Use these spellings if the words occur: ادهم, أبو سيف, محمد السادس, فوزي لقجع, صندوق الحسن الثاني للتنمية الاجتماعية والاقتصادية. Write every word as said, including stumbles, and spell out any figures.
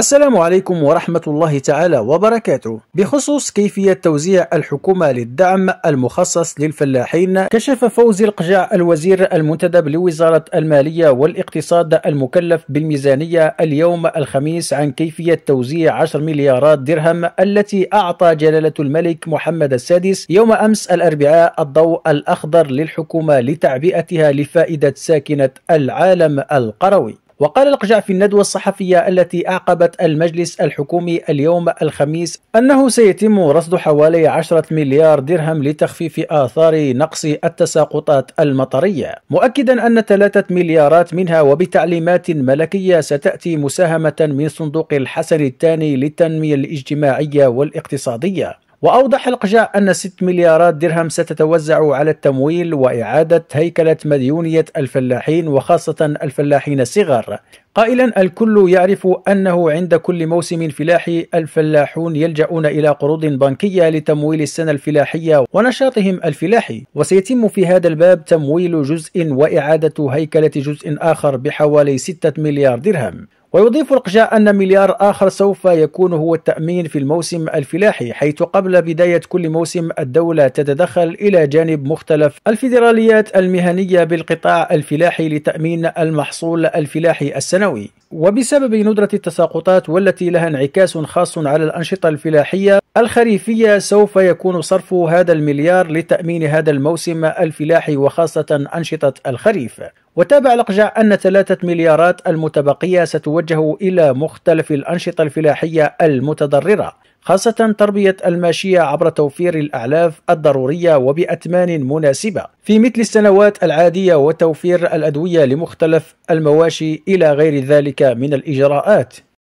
السلام عليكم ورحمة الله تعالى وبركاته. بخصوص كيفية توزيع الحكومة للدعم المخصص للفلاحين، كشف فوزي لقجع الوزير المنتدب لوزارة المالية والاقتصاد المكلف بالميزانية اليوم الخميس عن كيفية توزيع عشرة مليارات درهم التي أعطى جلالة الملك محمد السادس يوم أمس الأربعاء الضوء الأخضر للحكومة لتعبئتها لفائدة ساكنة العالم القروي. وقال لقجع في الندوة الصحفية التي أعقبت المجلس الحكومي اليوم الخميس أنه سيتم رصد حوالي عشرة مليار درهم لتخفيف آثار نقص التساقطات المطرية، مؤكدا أن ثلاثة مليارات منها وبتعليمات ملكية ستأتي مساهمة من صندوق الحسن الثاني للتنمية الاجتماعية والاقتصادية. وأوضح لقجع أن ستة مليارات درهم ستتوزع على التمويل وإعادة هيكلة مديونية الفلاحين وخاصة الفلاحين الصغار، قائلا الكل يعرف أنه عند كل موسم فلاحي الفلاحون يلجؤون إلى قروض بنكية لتمويل السنة الفلاحية ونشاطهم الفلاحي، وسيتم في هذا الباب تمويل جزء وإعادة هيكلة جزء آخر بحوالي ستة مليار درهم. ويضيف لقجع أن مليار آخر سوف يكون هو التأمين في الموسم الفلاحي، حيث قبل بداية كل موسم الدولة تتدخل إلى جانب مختلف الفيدراليات المهنية بالقطاع الفلاحي لتأمين المحصول الفلاحي السنوي. وبسبب ندرة التساقطات والتي لها انعكاس خاص على الأنشطة الفلاحية الخريفية، سوف يكون صرف هذا المليار لتأمين هذا الموسم الفلاحي وخاصة أنشطة الخريف. وتابع لقجع أن ثلاثة مليارات المتبقية ستوجه إلى مختلف الأنشطة الفلاحية المتضررة، خاصة تربية الماشية عبر توفير الأعلاف الضرورية وبأثمان مناسبة في مثل السنوات العادية، وتوفير الأدوية لمختلف المواشي إلى غير ذلك من الإجراءات.